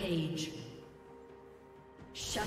Rampage. Shut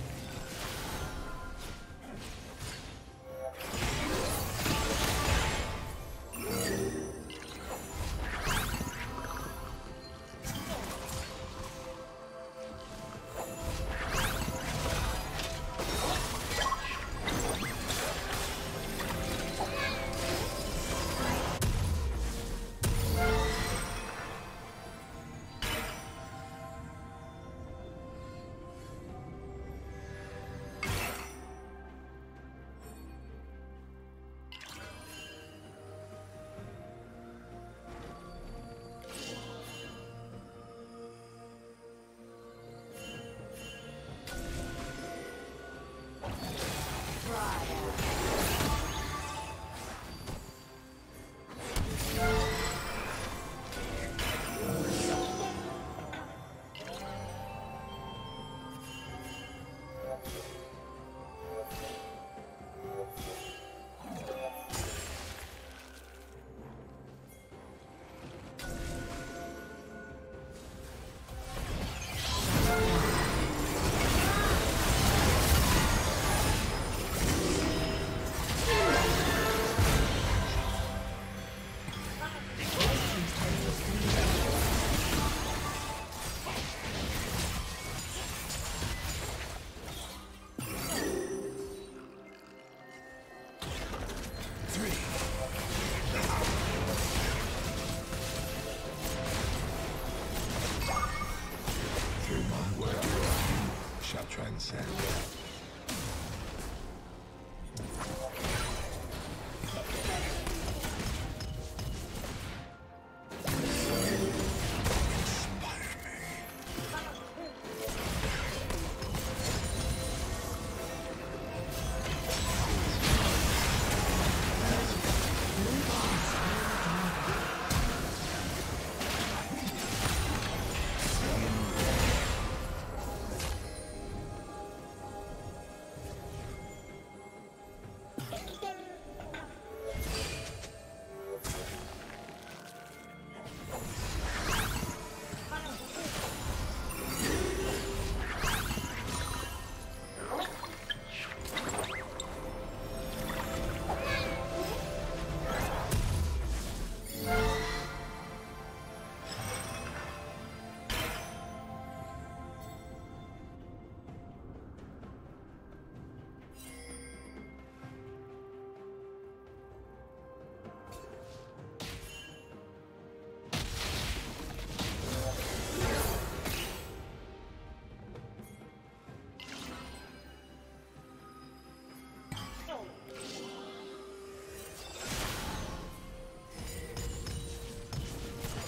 Team's turret has been destroyed.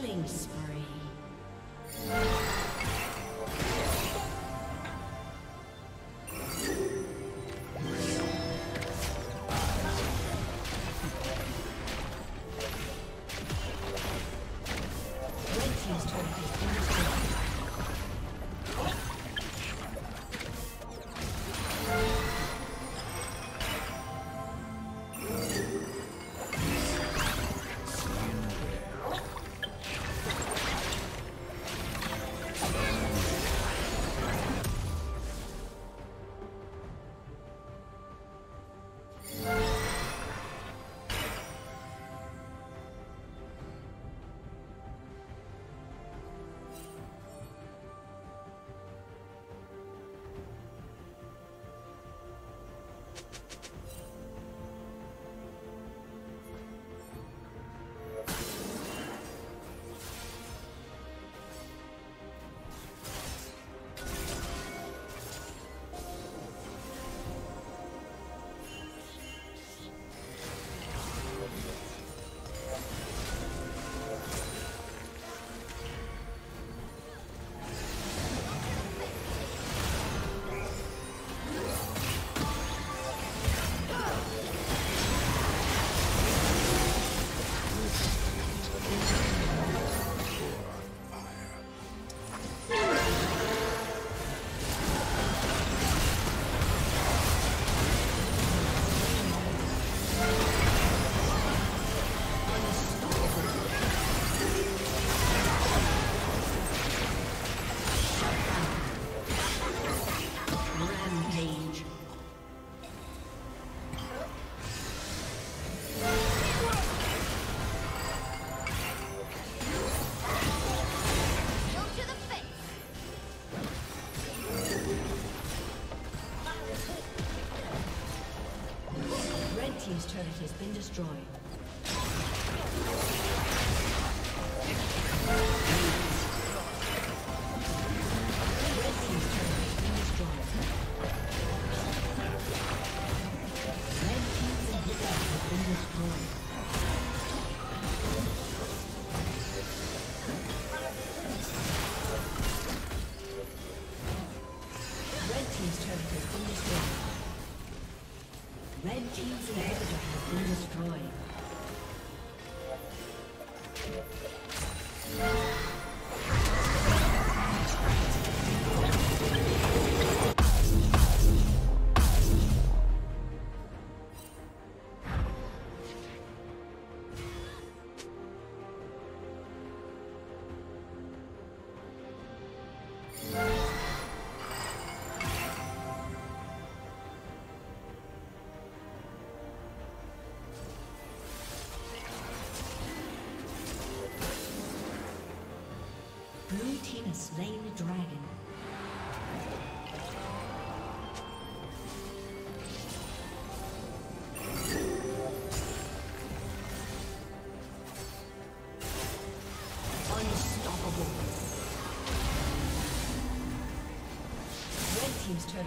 killing spree. His turret has been destroyed. Slain the dragon. Unstoppable. Red team's turret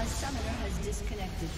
A summoner has disconnected.